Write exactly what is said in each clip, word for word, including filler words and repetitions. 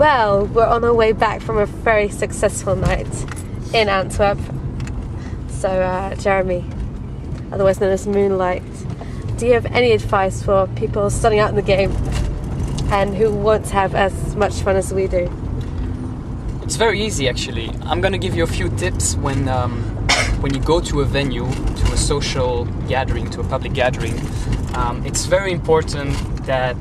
Well, we're on our way back from a very successful night in Antwerp. So, uh, Jeremy, otherwise known as Moonlight, do you have any advice for people starting out in the game and who won't have as much fun as we do? It's very easy, actually. I'm going to give you a few tips when um, when you go to a venue, to a social gathering, to a public gathering. Um, it's very important that,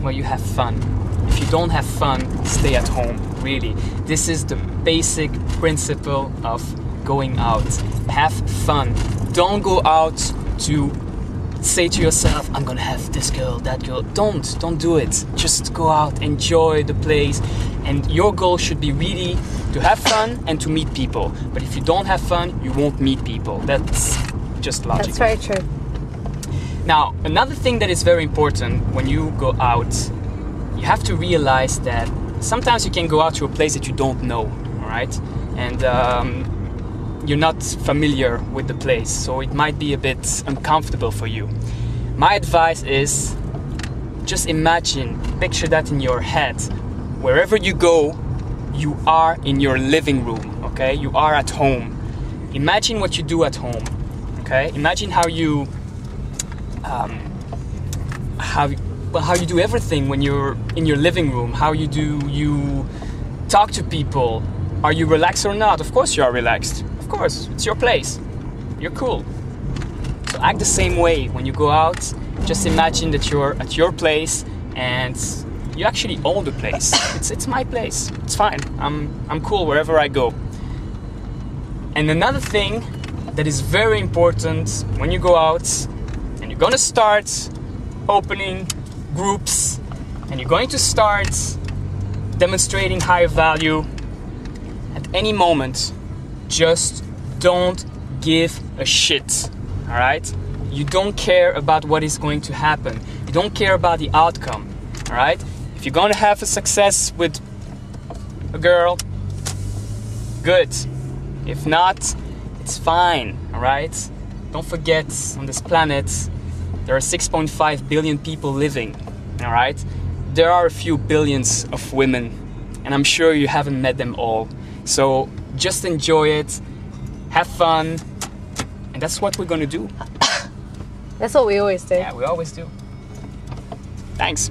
well, you have fun. If you don't have fun, stay at home, really. This is the basic principle of going out. Have fun. Don't go out to say to yourself, I'm gonna have this girl, that girl. Don't, don't do it. Just go out, enjoy the place. And your goal should be really to have fun and to meet people. But if you don't have fun, you won't meet people. That's just logical. That's very true. Now, another thing that is very important when you go out, you have to realize that sometimes you can go out to a place that you don't know, all right? And um, you're not familiar with the place, so it might be a bit uncomfortable for you. My advice is just imagine, picture that in your head. Wherever you go, you are in your living room, okay? You are at home. Imagine what you do at home, okay? Imagine how you... Um, how, well, how you do everything when you're in your living room. How you do you talk to people. Are you relaxed or not? Of course you are relaxed. Of course, it's your place. You're cool. So act the same way when you go out. Just imagine that you're at your place and you actually own the place. It's it's my place. It's fine. I'm I'm cool wherever I go. And another thing that is very important when you go out and you're gonna start opening groups, and you're going to start demonstrating higher value at any moment, just don't give a shit, all right? You don't care about what is going to happen. You don't care about the outcome, all right? If you're going to have a success with a girl, good. If not, it's fine, all right? Don't forget, on this planet, there are six point five billion people living, all right? There are a few billions of women, and I'm sure you haven't met them all. So just enjoy it, have fun, and that's what we're gonna do. That's what we always do. Yeah, we always do. Thanks.